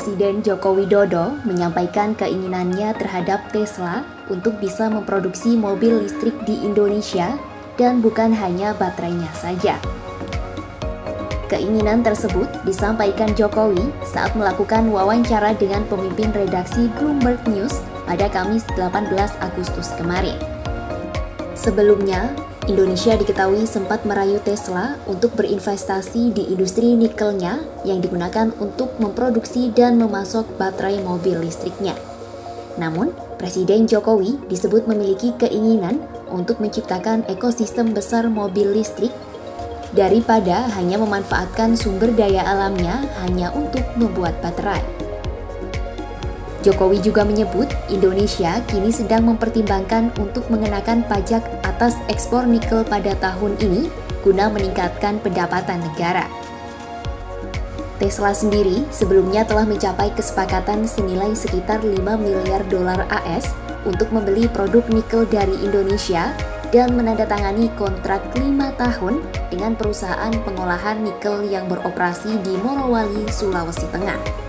Presiden Joko Widodo menyampaikan keinginannya terhadap Tesla untuk bisa memproduksi mobil listrik di Indonesia dan bukan hanya baterainya saja. Keinginan tersebut disampaikan Jokowi saat melakukan wawancara dengan pemimpin redaksi Bloomberg News pada Kamis 18 Agustus kemarin. Sebelumnya, Indonesia diketahui sempat merayu Tesla untuk berinvestasi di industri nikelnya yang digunakan untuk memproduksi dan memasok baterai mobil listriknya. Namun, Presiden Jokowi disebut memiliki keinginan untuk menciptakan ekosistem besar mobil listrik daripada hanya memanfaatkan sumber daya alamnya hanya untuk membuat baterai. Jokowi juga menyebut Indonesia kini sedang mempertimbangkan untuk mengenakan pajak atas ekspor nikel pada tahun ini guna meningkatkan pendapatan negara. Tesla sendiri sebelumnya telah mencapai kesepakatan senilai sekitar 5 miliar dolar AS untuk membeli produk nikel dari Indonesia dan menandatangani kontrak 5 tahun dengan perusahaan pengolahan nikel yang beroperasi di Morowali, Sulawesi Tengah.